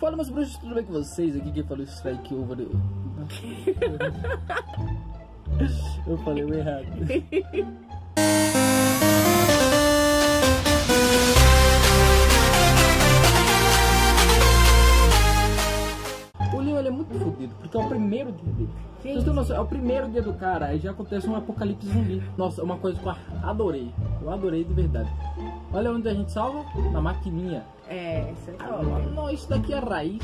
Fala, meus bruxos, tudo bem com vocês? Aqui quem falou Strike Over. Eu falei o errado. O Leon é muito fodido, porque é o primeiro dia dele. Vocês têm noção, é o primeiro dia do cara, aí já acontece um apocalipse zumbi. Nossa, uma coisa que eu adorei. Eu adorei de verdade. Olha onde a gente salva? Na maquininha. É, isso é top. Não, isso daqui é raiz.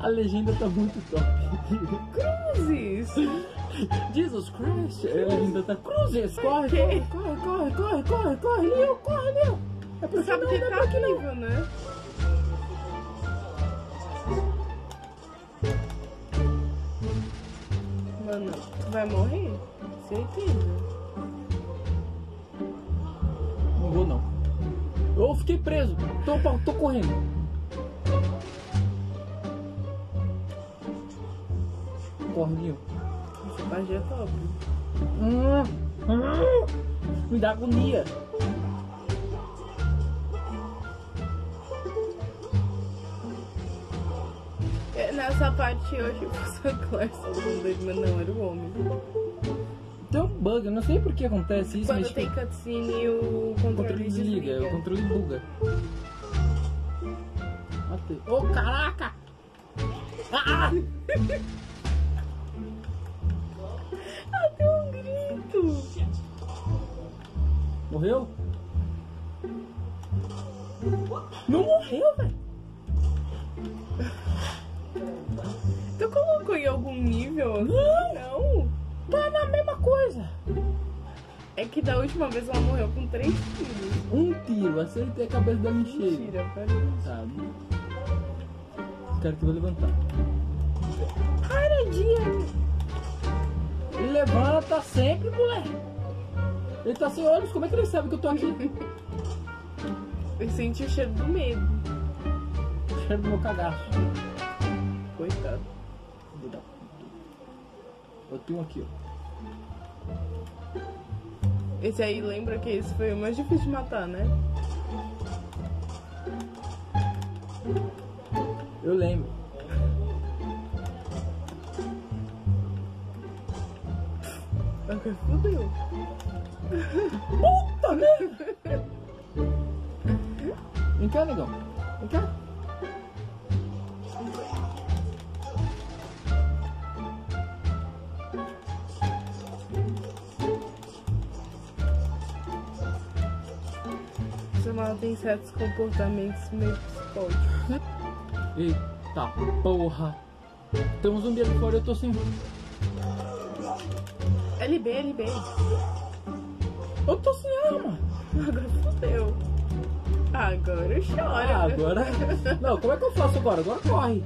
A legenda tá muito top. Cruzes! Jesus Christ! A legenda tá cruzes! Corre, okay. corre, Leon, corre, Leon! É porque sabe que tá incrível, né? Mano, tu vai morrer? Certeza. Não vou, não. Eu fiquei preso. Tô correndo. Corninho. Esse pajé é top. Me dá agonia. Nessa parte eu achei que o Clark, mas não era o homem. Tem um bug, eu não sei por que acontece isso. Quando mas tem cutscene, o controle desliga. O controle buga. Oh, caraca! Ah! Ah, deu um grito! Morreu? Não morreu, velho! Tu colocou em algum nível? Não! Não! Tá na mesma coisa. É que da última vez ela morreu com 3 tiros. Um tiro, acertei a cabeça da lixeira. Mentira, peraí. Sabe? Quero que eu vou levantar. Cara, dia. Ele levanta sempre, moleque. Ele tá sem olhos, como é que ele sabe que eu tô aqui? Eu senti o cheiro do medo. O cheiro do meu cagaço. Coitado. Eu tenho aqui, ó. Esse aí lembra que esse foi o mais difícil de matar, né? Eu lembro. Fudeu. Puta merda! Vem cá, negão. Vem cá. Ela tem certos comportamentos meio psicóticos. Eita porra! Tem um zumbi ali fora e eu tô sem. LB, LB. Eu tô sem arma! Agora fodeu. Agora chora. Agora. Não, como é que eu faço agora? Agora corre!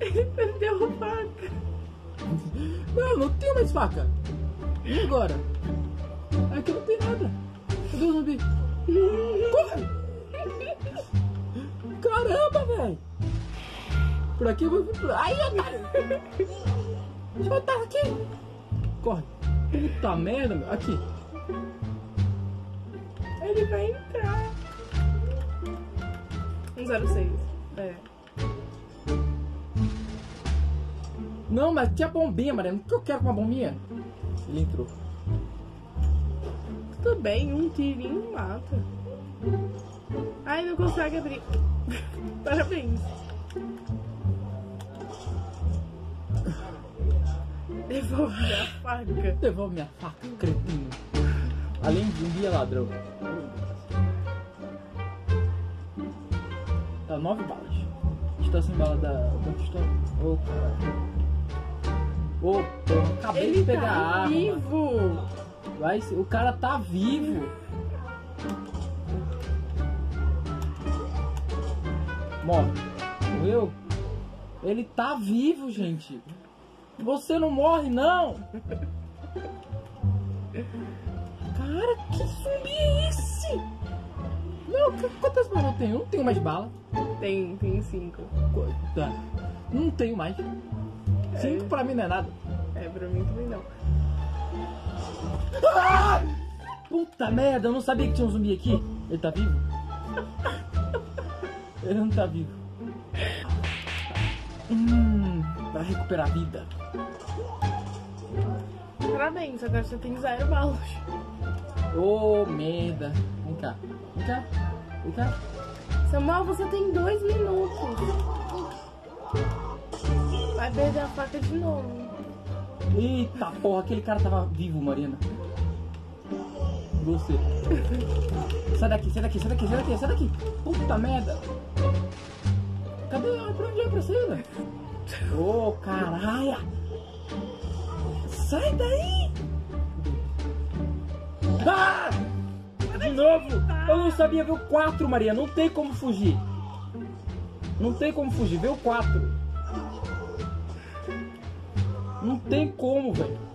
Ele perdeu a faca. Não, não tenho mais faca. E agora? Aqui não tem nada. Cadê o zumbi? Corre! Caramba, velho! Por aqui eu vou vir por... Ai, otário! Deixa eu estar aqui! Corre! Puta merda, meu! Aqui! Ele vai entrar! 106. É. Não, mas tinha bombinha, Mariana. O que eu quero com uma bombinha? Ele entrou. Tudo bem, um tirinho mata. Ai, não consegue abrir. Parabéns. Devolve minha faca. Devolve minha faca, cretino. Além de um dia ladrão. Tá 9 balas. A gente tá sem bala da pistola. Ô, caralho. Ô, acabei de pegar a arma. Ele tá vivo. Vai, o cara tá vivo. Morre. Morreu? Ele tá vivo, gente. Você não morre, não. Cara, que zumbi é esse? Não, quantas balas eu tenho? Eu não tenho mais bala. Tem 5. Tá. Não tenho mais. 5 pra mim não é nada. É, pra mim também não. Ah! Puta merda, eu não sabia que tinha um zumbi aqui. Ele tá vivo? Ele não tá vivo. Pra recuperar a vida. Parabéns, agora você tem 0 balas. Ô, merda. Vem cá, vem cá, vem cá. Samuel, você tem 2 minutos. Vai perder a faca de novo. Eita porra, aquele cara tava vivo, Marina. Você. Sai daqui, sai daqui, sai daqui, sai daqui, sai daqui. Puta merda. Cadê? Pra onde é, Priscila? Ô, caralho. Sai daí. Ah! De novo. Eu não sabia ver o 4, Maria. Não tem como fugir. Não tem como fugir. Vê o 4. Não tem como, velho.